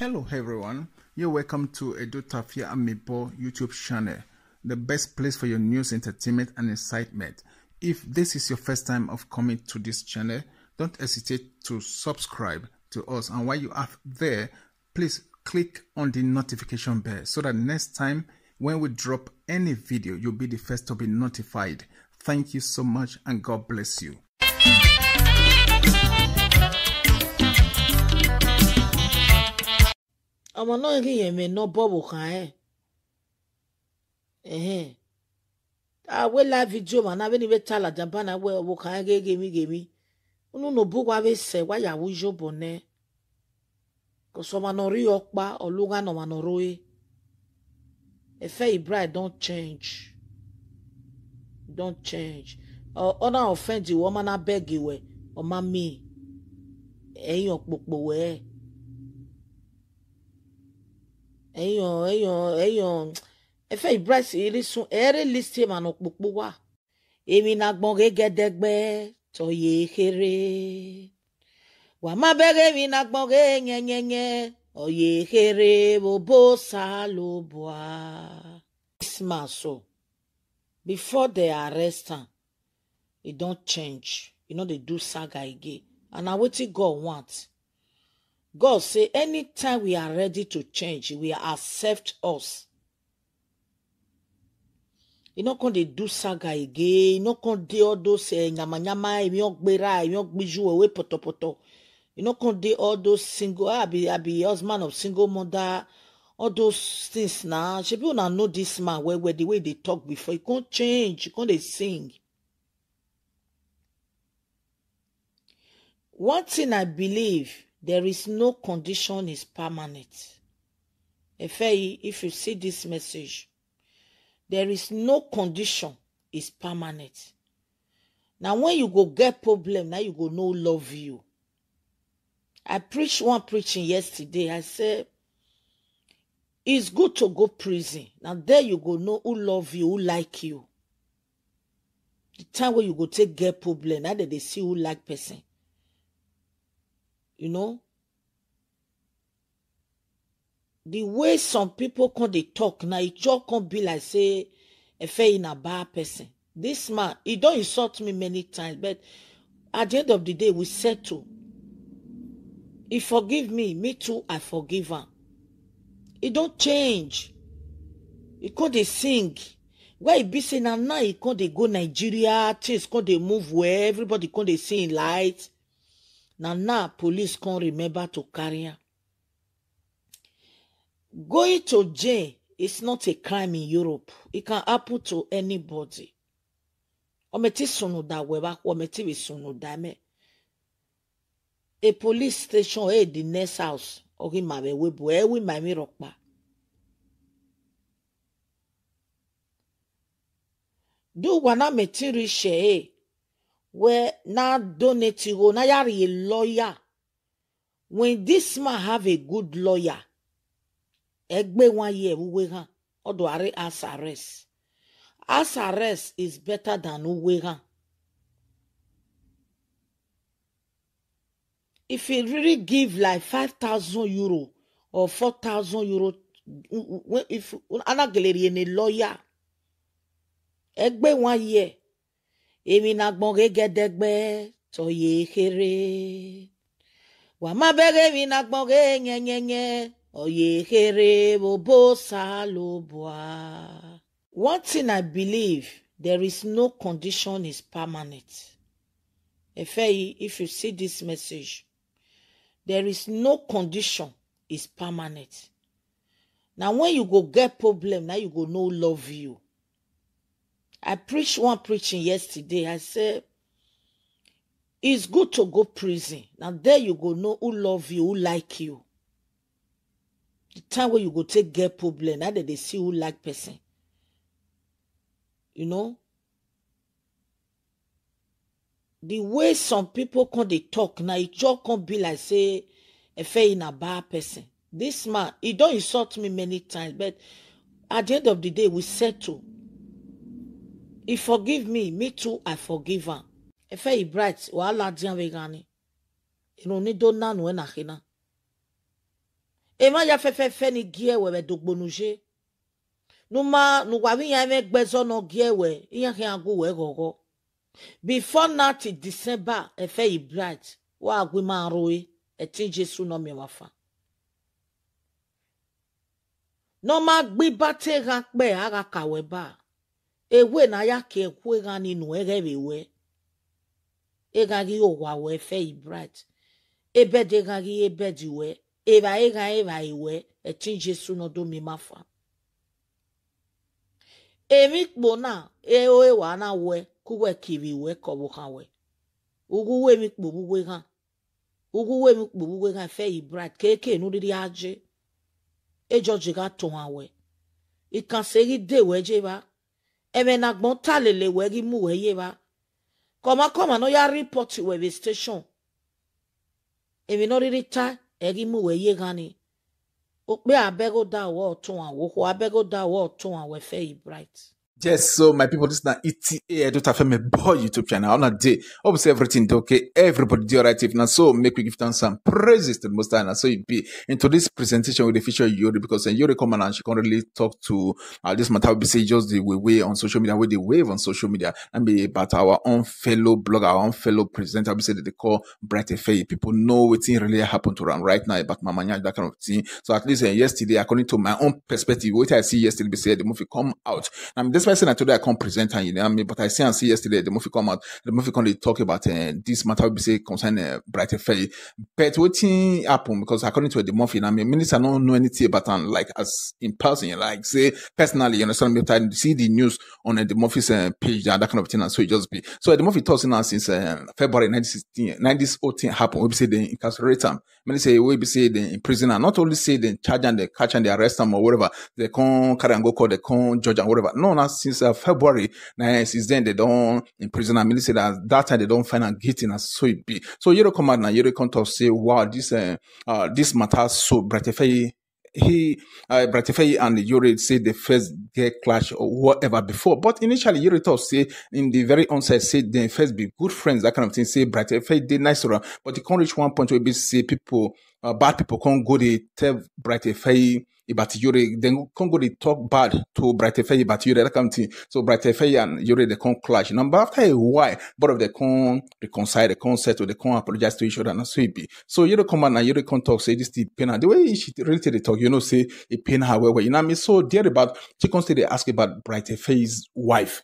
Hello everyone, you're welcome to Edo Tafia Amebor YouTube channel, the best place for your news, entertainment and excitement. If this is your first time of coming to this channel, don't hesitate to subscribe to us, and while you are there, please click on the notification bell so that next time when we drop any video, you'll be the first to be notified. Thank you so much and God bless you. I'm not going no bubble kind. I will live video, and I will even tell a Japan. I will walk and give me. No book, I will say, why I wish your bonnet. Because someone no reokba or Lugan no man or a fair bride don't change. Don't change. Or honor offend you, woman, I beg you, or mammy. Ain't your book, boy. Eyon efe breast iri sun ere list him an opopo wa emi na gbon gegedegbe to ye here wa ma bere mi na gbon re nyenyenye o ye here bobo salobwa ismaso before they arrest him it don't change, you know they do saga again, and now what God wants. God say, anytime we are ready to change, we accept us. You know, when they do saga again, you know, when they all those nyama nyama, poto. You know, when they all those single, I be husband of single mother, all those things now. She people now know this man where the way they talk before. You can't change. You can't they sing. One thing I believe. There is no condition is permanent. Efehi, if you see this message, there is no condition is permanent. Now, when you go get problem, now you go no love you. I preached one preaching yesterday. I said, it's good to go prison. Now, there you go know who love you, who like you. The time when you go take get problem, now that they see who like person. You know, the way some people can they talk now, it just can't be like say Efehi in a bad person. This man, he don't insult me many times, but at the end of the day, we settle. He forgive me too, I forgive him. He don't change. He can't they sing. Why he be saying now he can't they go Nigeria, things can't they move where everybody can't they sing light. Now, police can't remember to carry her. Going to jail is not a crime in Europe. It can happen to anybody. A police station at the next house. Do wana metiri she. Where now donate you now you're a lawyer. When this man have a good lawyer, egbe 1 year uwehan or do are as arrest. As arrest is better than uwehan. If he really give like 5,000 euro or 4,000 euro, if anageleri a lawyer, egbe 1 year. Emi na gbonge gedegbe to ye here. Wa ma bere mi na gbonge nyenyenye o ye here bobo salobwa. One thing I believe, there is no condition is permanent. Efehi, if you see this message, there is no condition is permanent. Now when you go get problem, now you go no love you. I preached one preaching yesterday. I said, it's good to go prison. Now, there you go know who love you, who like you. The time when you go take get problem, now that they see who like person. You know? The way some people can they talk, now it just can't be like, say, Efehi in a bad person. This man, he don't insult me many times, but at the end of the day, we settle. He forgive me too, I forgive him. Efehi Bright, wa ala dian vegani. Ino ni do nanu enakina. Ema ya fe ni giewe we dogbonuje. Numa nugwavi ya eme gbezo no giewe. Iya kiangu we gogo. Before now till December, Efehi Bright. Wa agwima aroe. Eti Jesu no mi wafa. No ma gbiba te rakbe aga kaweba. Ewe na ya ke kwe gani nuerewe we. Ega gi o wawe Efehi Bright. Ebe de gagi ebe diwe. Eva ega iwe. Eti Jesu no do mi mafa. Emi bona eo ewa na we. Kuwe kiwi we kobo kawe. Uguwe mikbo buwe gan. Uguwe mikbo buwe gan Efehi Bright. Keke no didi aje. Ejo jiga tonga we. Ikanseri de we jeba. Eme nagbon talele we gi mu we yeba. Koma no ya report we be station. Eme no didi ta. Egi mu we ye gani. Okbe abego da wo tonga. Woko abego da wo tonga we Efehi Bright. Yes, so my people, this is not ETA Edo Tafia Amebor YouTube channel. I'm not there. Obviously, everything okay. Everybody do alright if not. So make we give them some praises to the Most High. And so it be into this presentation with the feature IYORE, because IYORE come and she can't really talk to this matter. We say just the way on social media, where they wave on social media, and be about our own fellow blogger, our own fellow presenter. We say that they call Bright Efehi. People know what really happened to them right now about Mamanya, that kind of thing. So at least yesterday, according to my own perspective, what I see yesterday, we say the movie come out. And this person today I can't present and you know me, but I see and see yesterday the movie come out. The movie can talk about this matter we say concerning Bright Efehi. But what thing happened, because according to the movie, I mean minister don't know anything about like as in person, like say personally, you understand me, I see the news on the movie's page and that kind of thing, and so it just be. So the movie talks now since February 1916, 1918 happened. We say they incarcerate them. Many say we say they imprison and not only say they charge and they catch and they arrest them or whatever, they can't carry and go call, they can't judge and whatever. No, not since February, now since then they don't imprison. I mean, say that that time they don't find a gate in, as so it be. So you come out now, you come to say, wow, this matter so Bright Efehi. Bright Efehi and IYORE say the first get clash or whatever before, but initially IYORE talk say in the very onset say they first be good friends, that kind of thing. Say Bright Efehi did nice around, but you can't reach one point where say people, bad people can't go they tell Bright Efehi about IYORE, then can't go they talk bad to Bright Efehi about IYORE, that kind of thing. So Bright Efehi and IYORE they can't clash. Now, but after a while, both of them can't reconcile, they can't settle, they can't apologize to each other, and so it be. So IYORE come out and IYORE can't talk, say this the pain. And the way she really take the talk, you know, say it pain her well, you know what I mean? So there about she constantly ask about Bright Efehi's wife.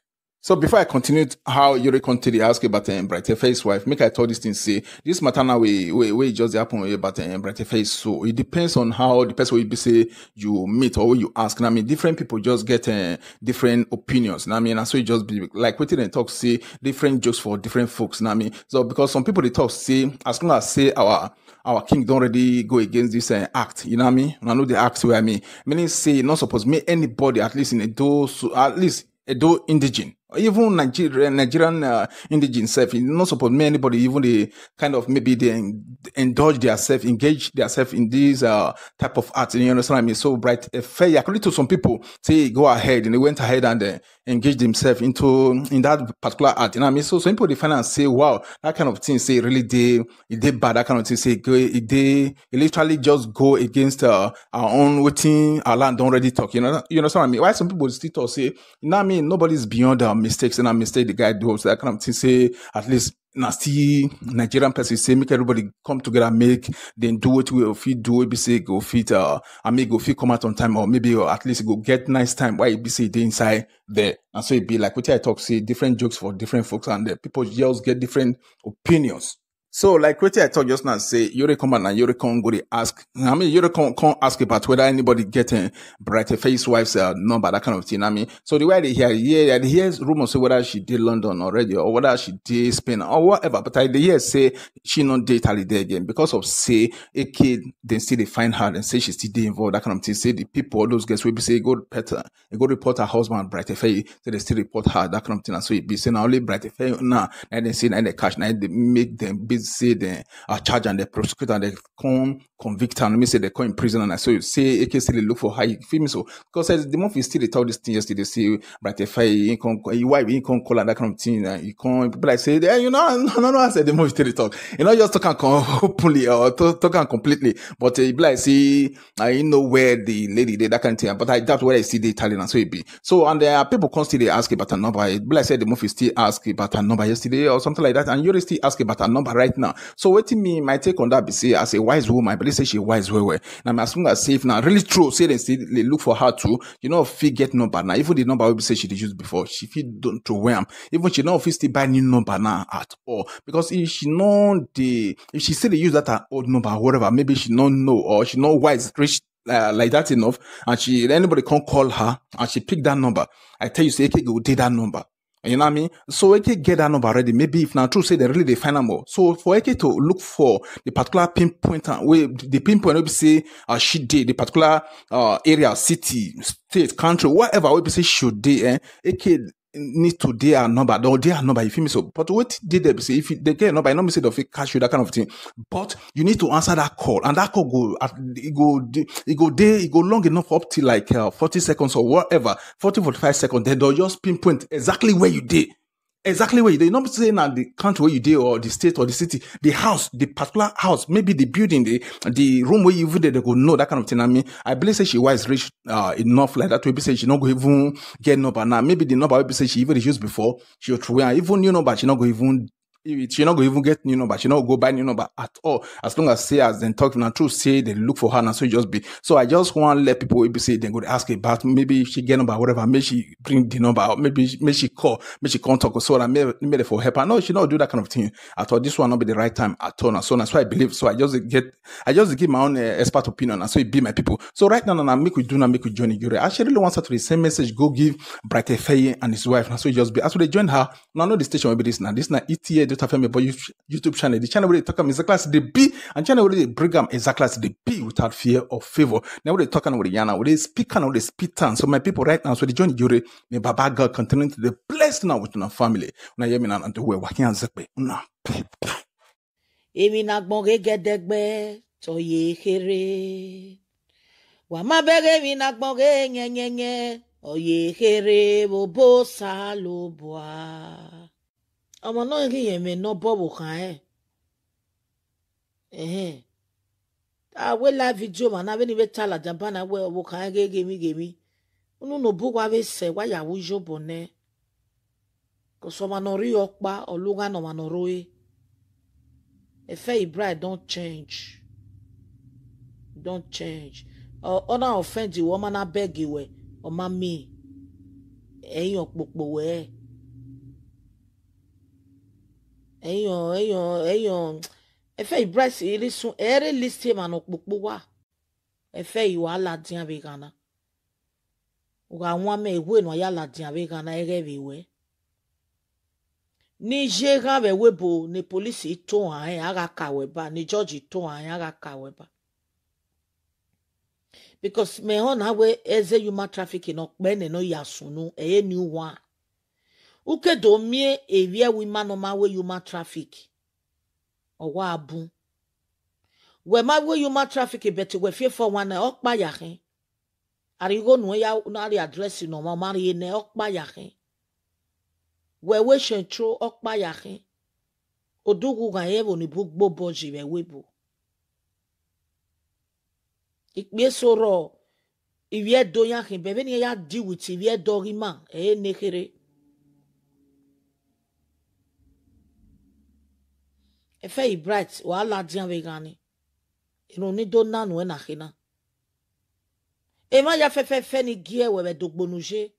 So before I continue how IYORE continue ask about Bright Efehi's wife, make I tell this thing, say, this matter now we just happen about Bright Efehi. So it depends on how the person will be say you meet or you ask. And I mean, different people just get different opinions. And I mean, and so it just be like waiting and talk, say different jokes for different folks. And I mean, so because some people they talk, say, as long as say our king don't already go against this act, you know what I mean? And I know the act where I mean, meaning say not supposed to make anybody, at least in a door, so at least Edo indigenous, even Nigerian indigenous self, you not support me anybody, even they kind of maybe they indulge themselves, engage themselves in these type of art. You understand what I mean? So Bright Efehi, according to some people, say go ahead and they went ahead and engage themselves in that particular art. You know what I mean? So some people they find and say, wow, that kind of thing, say really they bad, that kind of thing, say they literally just go against our own routine, our land don't already talk. You understand what I mean? Why some people still talk, say, you know what I mean? Nobody's beyond mistakes, and a mistake the guy does, so that kind of thing, say at least nasty Nigerian person say make everybody come together, make then do it we if you do it, be say go fit and make go fit come out on time, or maybe or at least go get nice time why be say they inside there. And so it be like what I talk, say different jokes for different folks, and the people just get different opinions. So, like what I thought just now, say IYORE come and IYORE come go to ask. I mean, IYORE can't ask about whether anybody getting Bright Efehi's wife's number, that kind of thing. I mean, so the way they hear rumors say whether she did London already or whether she did Spain or whatever. But I hear say she not date her there again because of say a kid. Then still they find her and say she still involved, that kind of thing. Say the people, those guys will be say go better, go report her husband Bright Efehi. So they still report her, that kind of thing. And so it be saying only Bright Efehi now, and they say now they catch, now they make them busy. say they are charged and they prosecute and they come convict and me say they come in prison and I saw you say AK still look for high film so because the month is still they tell this thing yesterday say Bright Efehi you can why we can call and that kind of thing and you can people like say hey, you know no I said the month is still they talk you know just talk and openly or talk and completely but like see I know where the lady did that kind of thing but I doubt where I see the Italian and so it be so and there are people constantly ask about a number like I said the month is still ask about a number yesterday or something like that and you're still asking about a number right now so waiting me my take on that be say as a wise woman but say she wise well. Now my asking as safe now really true say they look for her too you know if you get number now even the number we say she did use before she feel don't throw them even she know if you still buy new number now at all because if she know the if she still use that her old number or whatever maybe she don't know or she know why it's rich like that enough and she anybody can call her and she pick that number I tell you say okay go take that number. You know what I mean? So AK get that number already. Maybe if not true, say they really they find them more. So for AK to look for the particular pinpoint, the pinpoint will say she did the particular area, city, state, country, whatever will say should they AK need to their number, or their number, if you me so. But what did they say? If they get a number, I know me say they fit cash you that kind of thing. But you need to answer that call, and that call it go long enough up to like 40 seconds or whatever, 40, 45 seconds. Then they'll just pinpoint exactly where you did. Exactly where you did. Not saying that the country where you did, or the state, or the city, the house, the particular house, maybe the building, the room where you did, they go know that kind of thing. I mean, I believe say she was rich enough like that to be say she not go even get number now. Maybe the number will say she even used before she will throw even new number. She not go even. She not go even get new number. She not go buy new number at all. As long as say as then talking and true say they look for her and so it just be. So I just want to let people say they go to ask about maybe if she get number whatever. Maybe she bring the number out. Maybe she call. Maybe she contact or so and maybe for help. I know she not do that kind of thing at all. This one not be the right time at all and so on. That's why I believe. So I just give my own expert opinion and so it be my people. So right now I make we do not make we join IYORE. I actually really want her to the same message. Go give Bright Efehi and his wife and so it just be. As they join her now, I know the station will be this now. This now ETA. Edo Tafia Amebor YouTube channel. The channel where they talk them is a class they be, and channel where they bring them is a class they be without fear or favor. Now they talking with the Yana, where they speak and all they spit on. So my people right now, so they join IYORE, may Baba God continue to be blessed now with our family. Una yemina and the way waking and zekbe. Una pepe. Emina bonge gedegbe to ye here. Wama bege minak bonge nye nye nye. O ye here bobo salobwa. I'm not going no bubble. I will live video, and I will even tell a Japan. Will walk. I give me. No book. I will say, why I wish you bonnet. Because someone or Ryokba or Lugan or Manoroe. A fair bride don't change. Don't change. Or honor offend you, woman. I beg you, or mammy. A yoke book, boy. Eyon Efehi breast irisun ere list him an opopo wa Efehi wa ladin abegana uga won me ewe no ya ladin abegana ere biwe ni jega be webo ni police to an aga kaweba ni judge to an aga kaweba because me on awe eze human trafficking okpene no yasunu eye new one Uke do mie evie wima no ma we human traffic. Owa abu. We ma we human traffic beti we fear for one okpa yakin. Arigo no ya unari address no ma mari ne okpa yakin. We shentro okpa yakin. Odugu ga yebo ni bugbo boji we webo. Ikbe soro evie do yakin bebe ni ya deal with evie dogima e nekere. Efehi bright wa ladian vegani inu ni do nanu e na khina e ma ya fe ni giewe be dogbonuche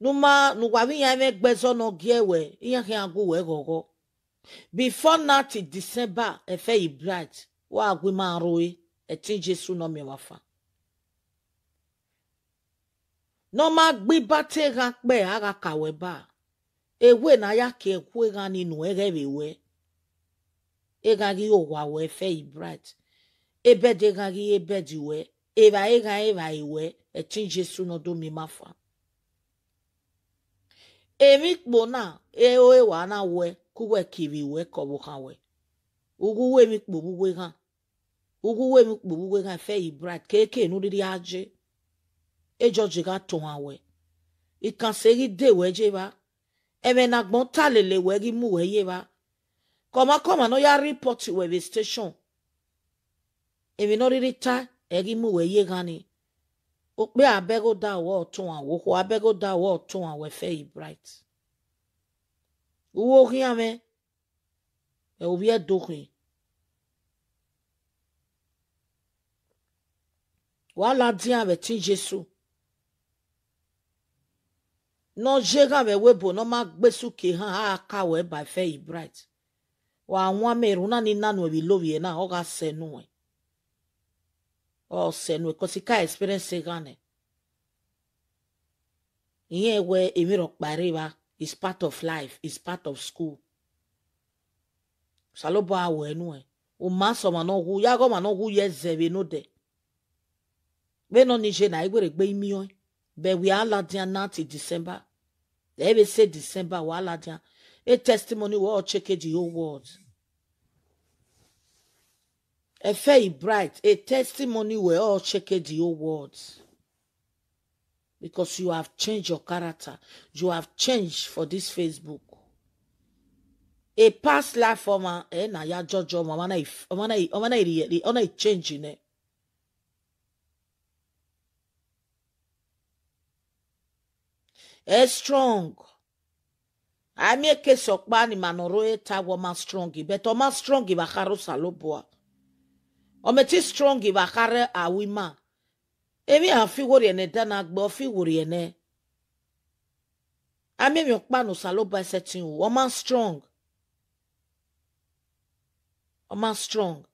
numa nu wa bi yan e gbezo no giewe iyan kan aguwe gogo before na ti December Efehi bright wa agwe ma roe e tin Jesus no mi wa fa no ma gbi batega pe aga kawe ba ewe na ya ke ku ga ninu erebewe Egagi o wawe Efehi bright. Ebe de gagi ebe diwe. Eba ega eva iwe. E tin Jesu no do mi mafa. E mikbo na. E o ewa na we. Kuwe kiwi we kobo kawe. Uguwe mikbubuwe ha. Uguwe mikbubuwe ha fe ibrat. Keke nudidi aje. Ejo jiga tonhawe. Ikanseri dewe jeba. Eme nagbon talele wegi muwe yeba. Koma no ya report webe station. Eme no ririta egi muwe yegani. Okbe abego da wo tonhawe. Oko abego da wo tonhawe fe ibrat. Uwo kiyame. E ubiye doki. Wala diya be tin Jesu. No jega be webo no magbesu ki han aka we by Fair Bright. Wa anwame runa ni nanu we love na oga senu we. O senu ko sika experience gane. Iye we emirok bariba is part of life, is part of school. Saloba awe nu we. O maso manogu yago manogu yezebe no de. We no nije na igwe regbe imiyo. But we are ladian not in December. They will say December we are ladian. A testimony we all check the whole world. A fair bright. A testimony we all check the whole world. Because you have changed your character. You have changed for this Facebook. A past life for man. Na ya jojo mama if mama na change in it. E strong. I make a sokbani manoroeta woman strongi, but oma strongi bakaro saloboa. Ometi strongi bakare a wima. Emi a figuriene danagbo figuriene. I make yokbano saloba setting woman strong. Oma strong.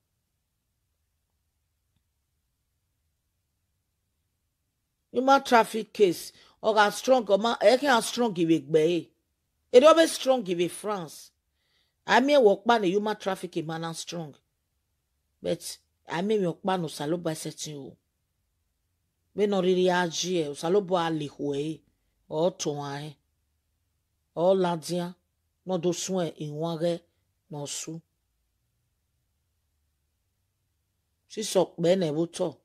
Yuma traffic case. Oga strong oma eke strong give gbe e do be strong give France I mean work man human trafficking man strong but I mean work man usaloba setting o me no riri aji e usaloba alihwe o toan e o ladia no do sun e inware no su si sok be ne buto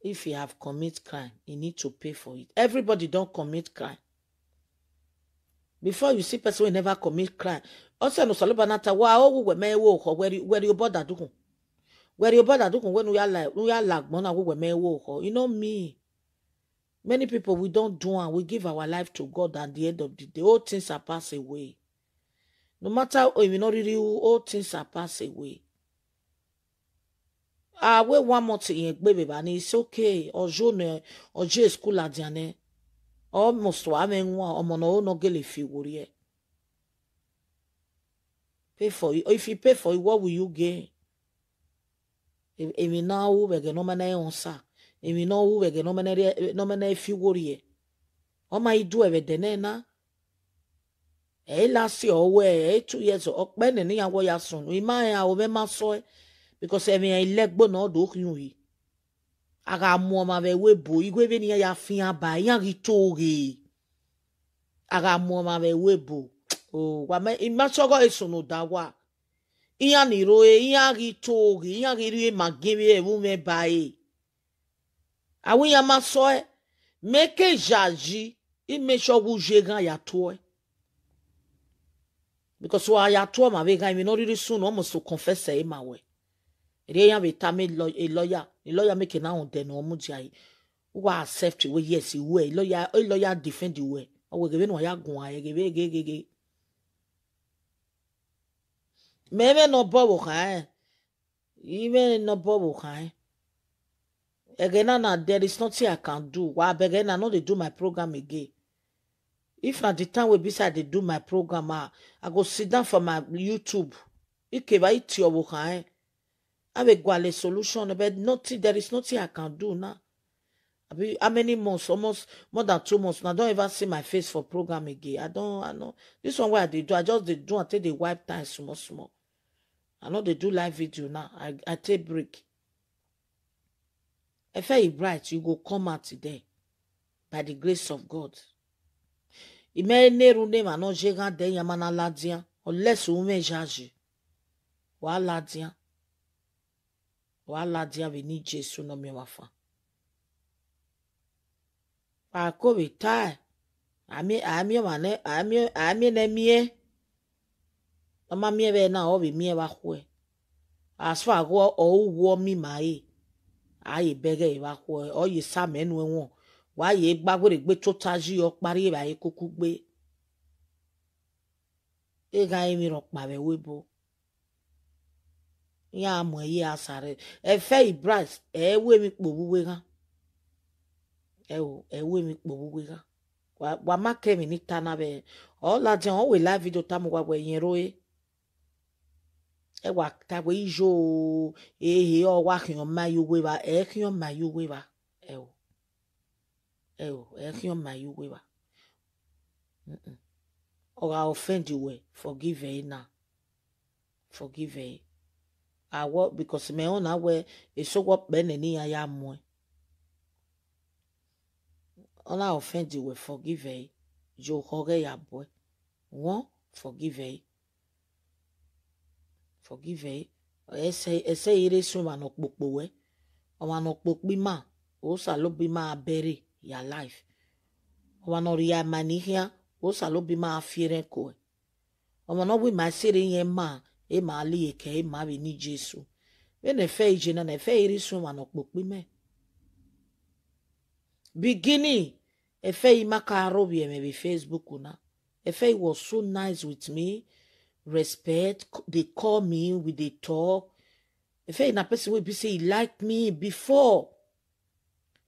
if you have committed crime, you need to pay for it. Everybody don't commit crime. Before you see person who never commit crime, also no saloba nata wa o we me wo ko where you bother do. Where you bother do when we are lag bona we me wo ko. You know me. Many people we don't do and we give our life to God at the end of the day. All things are passed away. No matter how you know really all things are passed away. Ah, we one month in baby, but it's okay. Or June, or J school at Diane. Almost having one or mono no girl if you were pay for it. If you pay for it, what will you gain? If you know who we get nominated on sa, if you know who we get nominated if you were here, how might do ever deny na? Eh, last year or where 2 years or when any hour you soon, we might have been masoy. Because I mean, I let go no do you. I got more my way, boy. You go in here, your finger by Yankee Togi. I got more my way, boy. Oh, what my immature is no dawa. Iani roe, Yankee Togi, Yankee, my give you a woman by. I will ya masoe. Make a jaji. It makes your wujega ya toy. Because why ya toy my vega, I mean, already soon almost to confess my way. Reyan be tame lawyer. The lawyer make it now then no mujai. Who are safe to yes, he way. Lawyer, a lawyer defend the way. I will give no ya go. I give a maybe no bubble high. Even no bubble high. Again, there is nothing I can do. Why begin I know they do my program again. If at the time we beside they do my program, I go sit down for my YouTube. It can buy it your book high. I will go a solution, but nothing. There is nothing I can do now. How many months? Almost more than 2 months. Now I don't ever see my face for program again. I know. This one where they do. I just they do until they wipe time small. I know they do live video now. I take break. If I bright, you go come out today by the grace of God. Ime nerune manon jega den yamana ladian. O lesu ume jaji. Wa ladian. Wa ladian vini Jesu no mi wafa. Pa ko bitai. Ami mane. Ami ne miye. Ama miye ve na obi miye wakwe. Aswa go ou wo mi mai. Aye bege iwakwe. O ye sa menwe won. Wa ye bagore gbe totaji okpari ba ikuku gbe e ga emi ron pa be webo ya mo ye asare Efehi Bright ewe mi pobuwe kan ewe mi pobuwe kan wa make mi ni tana be o la je on we live video ta mo gwa yin roe e wa ta we ijo ehe o wa kion mayuwe ba e kion mayuwe ba ewo Ewo, ekion ma you weba. Or I offend you we. Forgive her now. Forgive her. I work because me own away is so what beneni ayamwe. All I offend you we forgive her. Jo hore ya boy. One forgive her. Forgive her. Ese ire suma no kpokpo we. Owa no kpokpi ma. O sa lo bi ma abere. Your life. Wanoria mania, osalobi ma firenko. Wanobi my sitting ye ma, e ma li eke, ma vi ni Jesu. When a fair gin and a fair is woman of book women. Beginning, a fair macarobia may be Facebook una. A fair was so nice with me, respect, they call me, we they talk. A fair in a person will be say, like me before.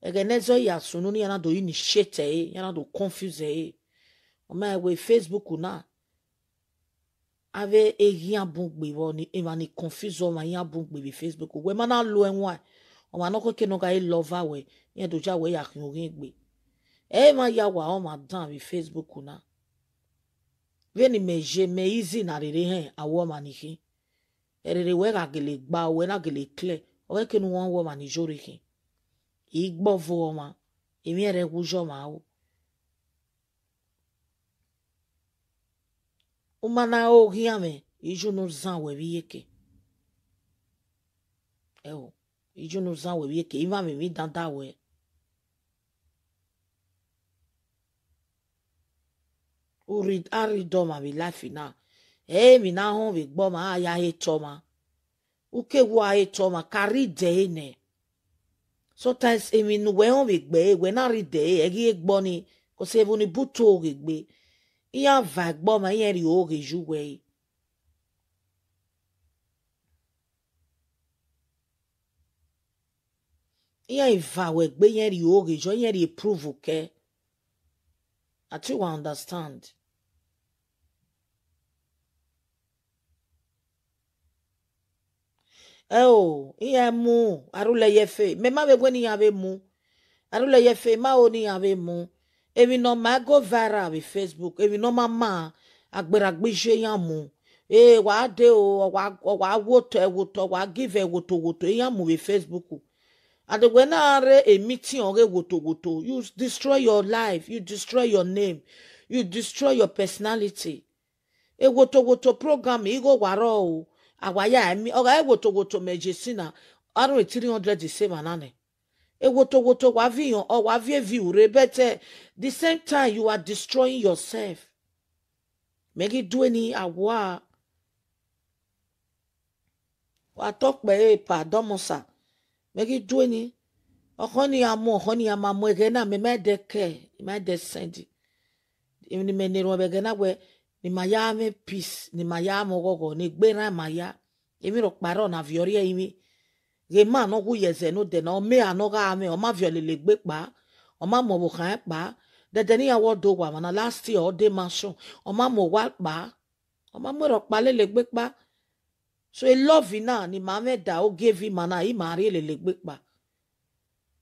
Egenezo ya sununi yana do initiate yana do confuse oma we Facebook una ave egian bungbe woni imani confuse oma yan bungbe be Facebook we mana lo enwa oma no ko kenuga e lover we yan do ja we ya kun gbe e ma ya wa oma dan be Facebook una veni meje me easy na rere hen awo ma ni ki erere we ga gele gba we na gele clear o ke nu won wo ma ni jore ki Igbo voma, imiere gujoma u. Umana o giame, iju no zan webieke. Ewo, iju no zan webieke, imame mi danda we. Urid aridoma mi lafina. E mina hon vi gboma aya he toma. Uke wa he toma, kari deene. Sometimes I mean we on big be we na read dey e gi gboni ko se bu ni buto ogbe iya va gbo ma yen ri o ge ju we iya va we gbe yen ri o ge jo yen ri prove ke ati we understand Oh, iya mu arule yefe me ma begwe ni ave mu arule yefe ma oni ave mu evi no ma go viral with Facebook evi no mama agberagbeje yan mu e wa de o wa woto wa give woto yan mu with Facebook and when are a meeting on woto you destroy your life you destroy your name you destroy your personality e woto program e go waro o Awaya emi oga ewoto mejisina aro 300 same nane ewoto wa viyon o wa vie vi ure bete the same time you are destroying yourself make it do any awa wa talk be pardon monsa make it do any okoni amo gena me me de send even me ne ro be gena we Ni maya me peace. Ni maya mogogo. Ni gbera maya. Emi rokparo na vioria imi. Gema anogu yeze no dena. Ome anoga ame. Oma violele gbe kba. Oma mo buka kba. Dedeni ya wado wa mana. Last year o de mansion. Oma mo wal kba. Oma mo rokpale legbe kba. So e love na. Ni mame da o gevi mana. I mari le legbe kba.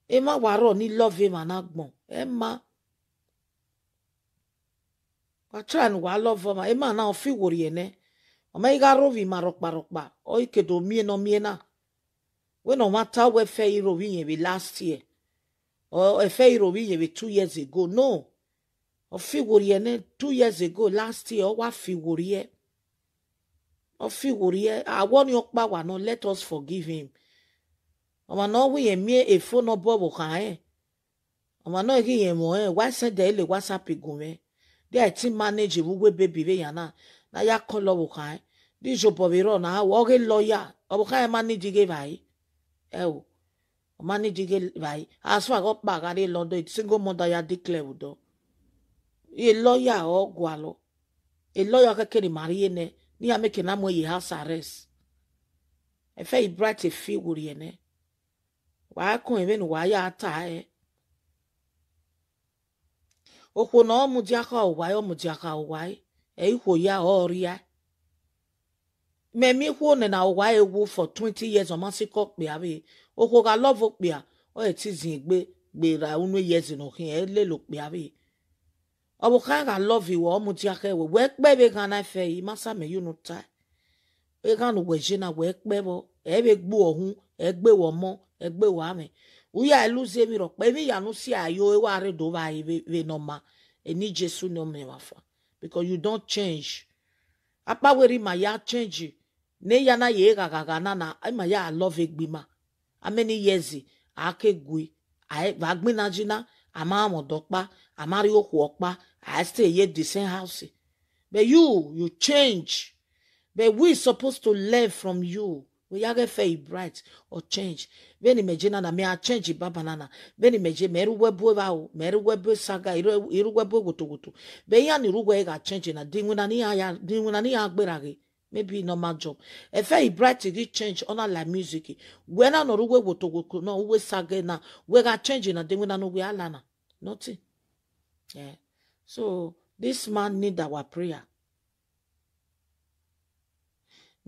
Ema waro ni love mana gbon. Ema. Wa try no wa love ma e ma na ofi wori ne o ma iga rovi ma rokpa o ikedo mie na we no matter we Efehi rovi yen be last year or Efehi rovi yen be 2 years ago no Ofiwuriye 2 years ago, last year, wa fiwuriye. Ofiwuriye, I want your power. No, let us forgive him. Omano we emie efo no bobo kae. Omano eki emoe. Why said they le WhatsApp igume? They are team manager. We baby we yana na ya call obo kae. Di jobo viro na woge lawyer. Obo kae manager give I. Ewo. Manager give I. As far as bagari London, single mother ya declare udo. A lawyer or gualo. A lawyer kekeri mariene. Ni ameke na mo ye house arrest. Efehi Bright Efehi ne. Wa kon even wa ya ata e. Oko na omudiaka owai. E iko ya oria. Me mi ko na owai wo for 20 years o ma si ko pe abi. Oko ga love o pe a. O e ti zin gbe ra unu years no kin e le lo pe abi. Obo ka ga love you omudiaka we pe be kan na Efehi masa me you no ta. E kan no we jina we pe bo. E be gbo ohun e gbe wo mo. Egbe wa me uya eluze mi ro pe mi yanu si ayo e wa re do ba we normal eni Jesu no me wa fa because you don't change apa we ri ma ya change ne ya na ye gaga na na ma ya love egbima ameni yezi akegui ai va gbina jina ama amodopa amari oku opa I stay here the same house but you change but we supposed to learn from you. We are very bright or change. When imagine na me a change babanana. When imagine me ruwebo bao, me ruwebo saga, iruwebo gotogoto. Be ya ni ruwega change na dinguna ni ya gberage. Maybe normal job. A very bright to change on our music. When I no ruwe gotogoto no we saga na we ga change na dinguna no we alana. Nothing. Yeah. So this man need our prayer.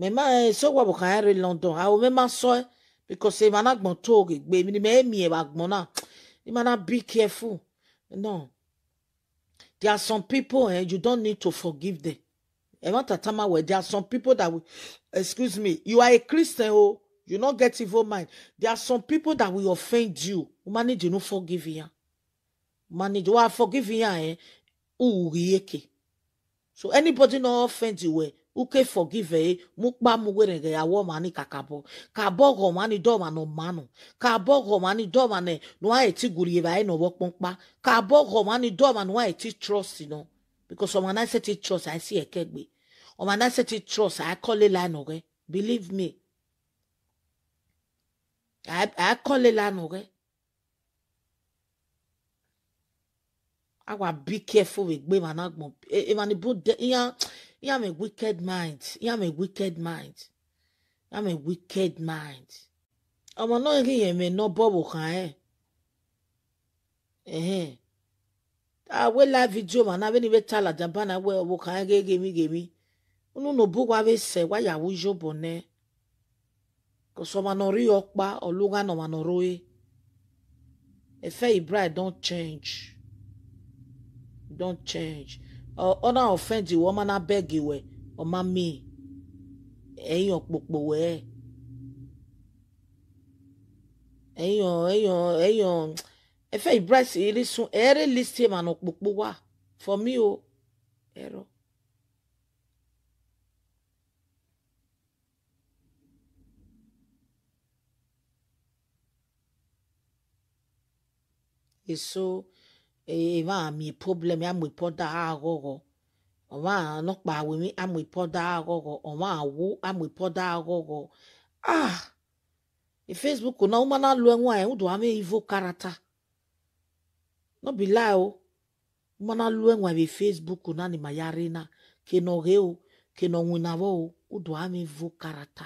Mema so wa boka re London a o mema so because e mana gbon to gbe mi me e ba gbon na e mana be careful. No, there are some people you don't need to forgive them. E want atama where there are some people that will, excuse me, you are a Christian, oh, you not get evil mind. There are some people that will offend you. Manage you no forgive ya. Manage you are forgiving ya ureke. So anybody no offend you we uke forgive mukba muwerege ya womani kakabo kabogo mani doma no manu kabogo mani doma ne no aeti gurieva e no wokponpa kabogo mani doma no aeti trust no because when I set it trust I see a kegbe when I set it trust I call it line okay believe me I call it line okay I will be careful with me management I'm a wicked mind. I'm a wicked mind. I'm a wicked mind. I'm not even no bubble can. Eh. I will live video man. I will even tell a Japan. I will walk and give me. Unu no book I will say why I will job on it. Cause I'm not real okpa or lugan or manoroe. Efehi Bright don't change. Don't change. Ona offend you woman na beg you o ma me eyin opopo we eyin Efehi Bright irisun ere list him an opopo wa for me o ero iso Eva mi problem ya mwipoda agogo. Oma nokba wimi a mwipoda agogo. Oma wu a mwipoda agogo. Ah! E Facebook na umana luenwa e udo ame ivo karata. No bila o. Umana luenwa e Facebook na ni mayarina. Keno geo. Keno winavo o. Udo ame ivo karata.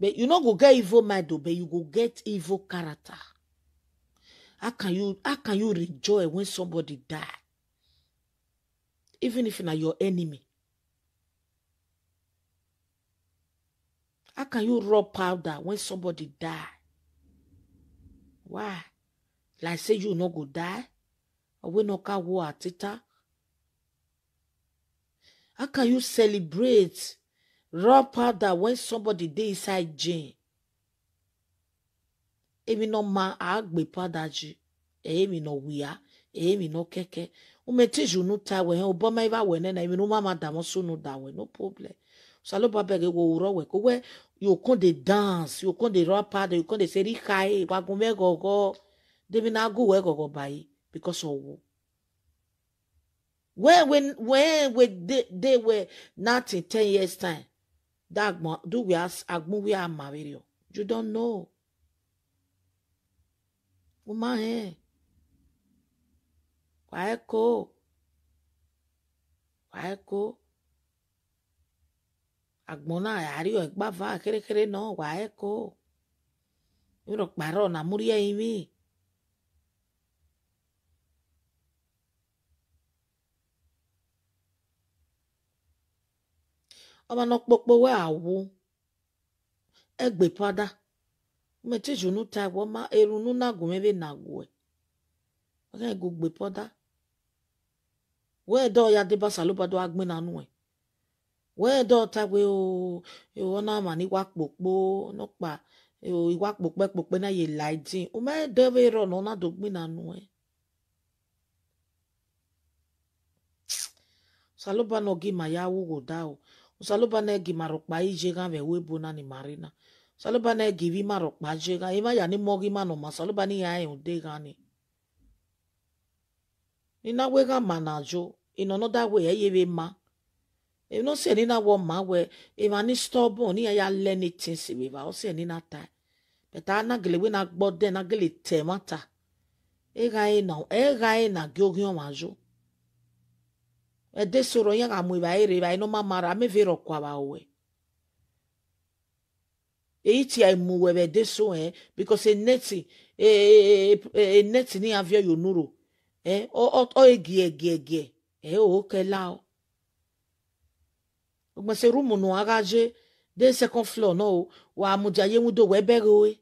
But you no go get evil mind though, but you go get evil character. How can you rejoice when somebody die? Even if you're your enemy. How can you rub powder when somebody die? Why? Like say you no go die? Or we no ka wo atita? How can you celebrate rub powder when somebody dey inside jail? Emi no ma agbe padaji. Emi no wia. Emi no keke. Umetishu no tawe, he obama iba wene na imenu mama damosu no dawe, no problem. Saloba bege wo urawe, kowe yokon de dance, yokon de rapade, yokon de seri kai, wagume gogo, demina go we gogo bai, because of wo. When they were not in 10 years time, that do we ask agmu we are married. You don't know. Uma he. Kwaeko. Agmona yario ekbava kere no kwaeko. Iro kparo na muria imi. Ama no kpokpo we awu. Egbe pada. Meteju nu ta wo ma erunu na gu mebe na gu e. Oga gu gbe pada. We do ya de basalo bado agbe na nu e. We do ta we o ona ma ni wa popo no pa o iwa popo na ye laidin. O me do we ro no na do gbe na nu e. Saloba no gi ma ya wo go da o. Saloba na gi ma ro pa ije gan be we bona ni marina. Saloba na give ma ro pa je gan ima ya ni mogi ma no ma saloba ni ya en de gan ni. Nina we ga manajo in another way ye be ma. E no se nina wo ma we e ma ni stubborn ni ya le ni tin se we ba o se nina ta. Beta na gele we na gbode na gele te mata. E ga na gogion majo. E de soro ya ga mu ba ere ba no ma mara me vero kwa ba we. Iti ai muwebe deso because a neti ni avyo yonuro o egie o ke lao ogba se rumu no agaje de second floor no wa mujaye mudo webero we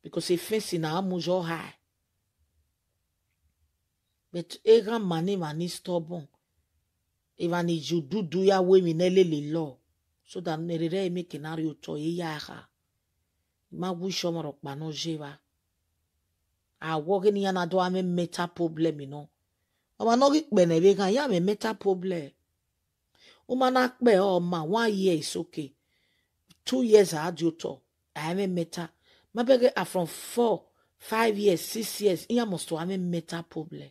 because a fence na amujo high but e gran mani stubborn even if you do ya we mi nelele law. So that nerere me kenario to yaha. Ma wisho marokba no jeva. A woke ni yana do ame meta problem, you know. Oma no gik benebeka ya me meta problem. Oma nakbe o ma 1 year is okay. 2 years I had you to. I am a meta. Ma bege a from 4, 5 years, 6 years. Iya must to ame meta problem.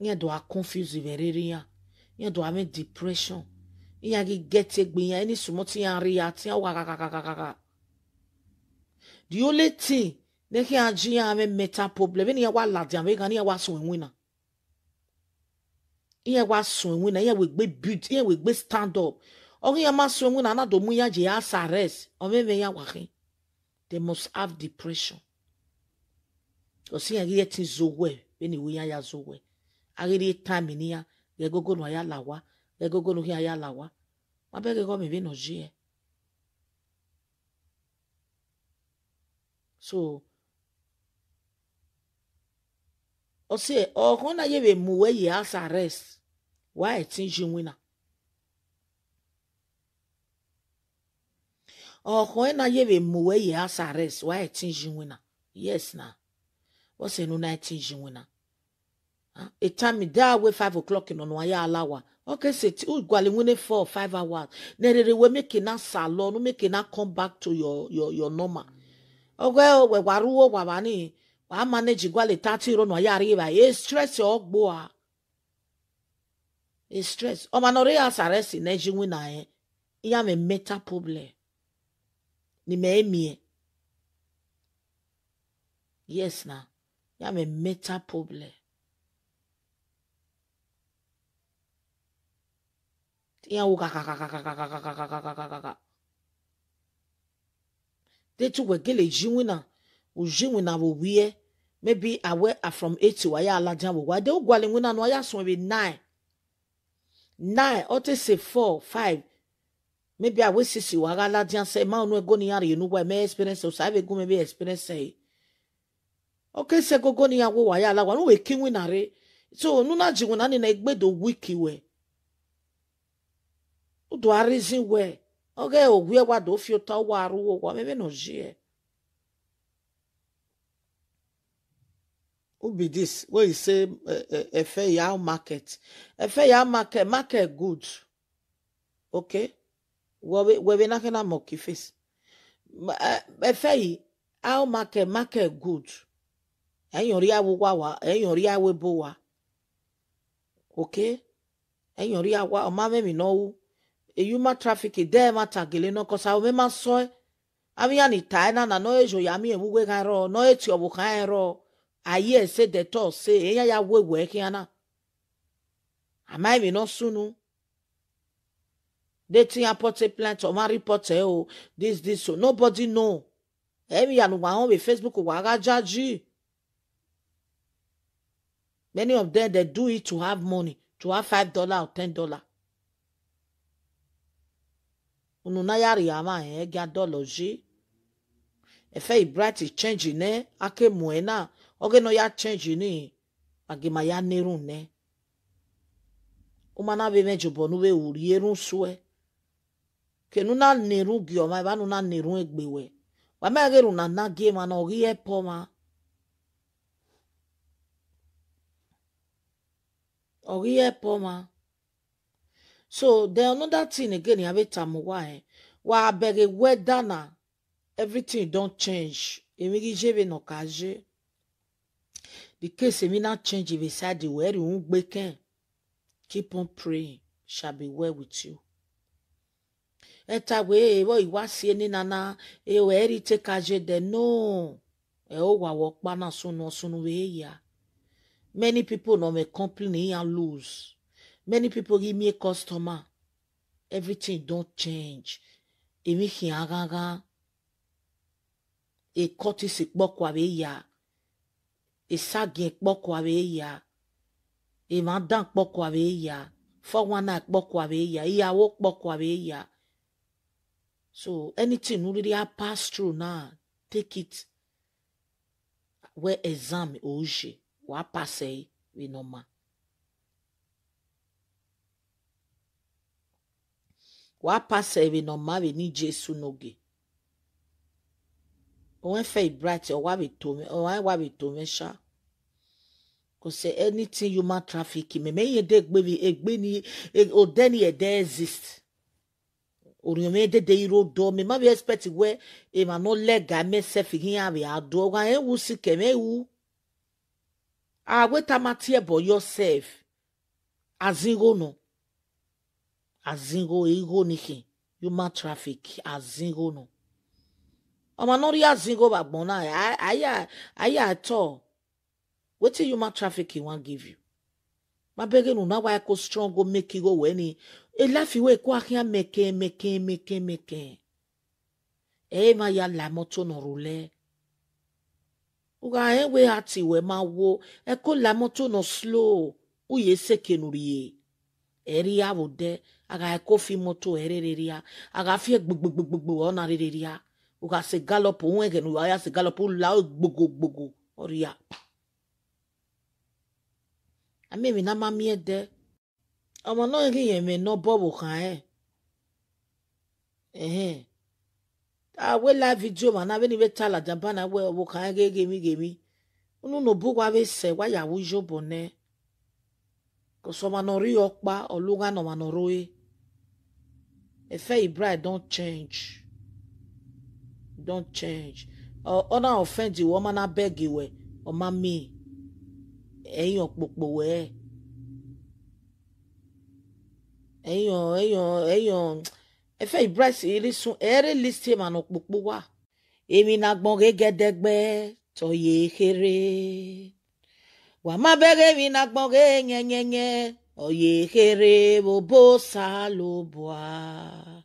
Nya do a confuse vereri ya. You do have a depression. You get it. Any smoothie and react. The only thing they can do is have a meta problem. When you are lazy, you are swinging. You are swinging. You will be built. You will be stand up. Or you are swinging. And that doesn't mean you are serious. Or maybe you are working. They must have depression. Because you are getting so well. When you are so well, I get time in here. Yegogo no ya lawa, yegogo no ya lawa. Ma bege go me be no je. So o se o kon na ye be mu we ye as arrest. Why tin jinwina? O kon na ye be mu we ye as arrest. Why tin jinwina? Yes na. What say no na tin jinwina? A time me away 5 o'clock in on waya alawa. Okay, say gwale wune 4 or 5 hours. Nere we make na salon, we make na come back to your normal. Okay, we waruo wabani. Wa manage gwale 30 on waya riba. E stress your boa. E stress. O manore as arrest in ejinwina e. Iya me meta problem. Ni me emie. Yes na. Iya me meta problem. They took a gilly juina, who juina will wear. Maybe I wear from 80 wire la jambo. Why do Gwalin win and wire swim with 9? 9, or say 4, 5. Maybe I will see you. I la jan say, Mount Gonia, you know why my experience of Savage go maybe experience say. Okay, say go gonia wo wire la one way king winare. So, Nuna Juana in a bed of wiki way. Do a reason where? Okay, oh, we are do few tower, maybe no share. Who be this? What you say? Efehi market. Efehi market. Market good. Okay. We na kena moki face. Efehi market. Market good. Enyoriya wawa. Enyoriya webowa. Okay. Enyoriya wa. Omame mi no. Human trafficking. There matter gele no kosa. Omema soy. Ami ani taena na no ejo yami emuwe karo. No eti obukaero. Aye say the toss say eya ya we wekiana. Amai me no sunu. They think I put a plant or marry pot oh this so nobody know. Emi anu wa on Facebook waga judge. Many of them they do it to have money, to have $5 or $10. Ununayari ama e gadology. Efehi Bright is changing eh ake muena. Okay, no, ya change ni. Agima ya nerun ne. Umana be mejobo nuwe urierun suwe. Kenuna nerun gyoma, eba nuna nerun egbewe. Wame ageru na na gema na ogi e poma. Ogi e poma. So, there another thing again, yabe tamuwa eh. Wa abege wedana. Everything don't change. Emigi jebe no kaje. The case may not change if beside the word you won't break in. Keep on praying, shall be well with you. Eta we what you was seeing nana, e we eri take aje de no. E o wa walk bana sunu we ya. Many people no me complain and lose. Many people give me a customer. Everything don't change. E mi ki agaga. E koti si bokwa we ya. Isagin kpokwa be ya. Imandan kpokwa be ya. 419 kpokwa be ya. Iyawo kpokwa be ya. So anything you really have passed through now, take it. Where exam oje. Wa pass e we normal. Wa pass e we normal we ni Jesu noge. When Efehi Bright or wabi to me sha. Cause anything human trafficking, me ye deg baby egbe ni o deni e de exist. Oriome de iro do me ma be expect where e ma no lega me self here we are do wa e wu si ke me wu. Ah wait a matter about yourself. Azingo no. Azingo ego niki. Human traffic azingo no. Omanoria zingo bagbona aya at all. What till human trafficking won't give you? My begging una why ko strong go make you go when e laugh we ko akin make. Eh ma ya la moto no rule. Uga e we ati we ma wo e ko la moto no slow. Uye sekenuri e ria wo de aga e ko fi moto erereria aga fi gbugbugbugbu ona rereria. Uga se gallop uwenge nuwaya se gallop ulao bogo oria. Ame mi na mami ede. Ama no engi yeme no bobo kan eh. Eh. Ah we la video man aveni we tala jambana we obo kan gemi. Unu no bogo ave se wa ya wujo bone. Ko so ma no ri opa oluga no ma no roe. Efehi Bright don't change. Don't change. Ona offend you, woman, I beg you, we, or mammy. Ayon, Efehi Bright, it is soon every list him and okbukbuwa. Emi nagbonge gedegbe, to ye here. Wama beg emi nagbonge nye, o ye here, bobo salobwa.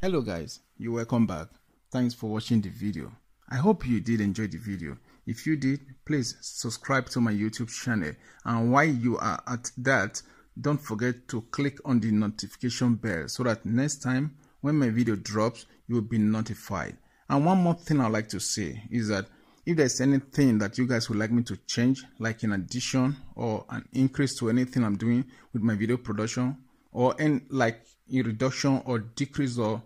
Hello, guys. You welcome back. Thanks for watching the video. I hope you did enjoy the video. If you did, please subscribe to my YouTube channel. And while you are at that, don't forget to click on the notification bell so that next time when my video drops, you will be notified. And one more thing I'd like to say is that if there's anything that you guys would like me to change, like an addition or an increase to anything I'm doing with my video production, or like a reduction or decrease or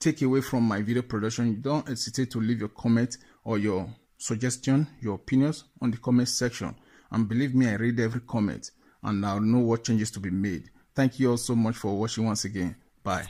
take away from my video production, don't hesitate to leave your comment or your suggestion, your opinions on the comment section. And believe me, I read every comment and I'll know what changes to be made. Thank you all so much for watching once again. Bye.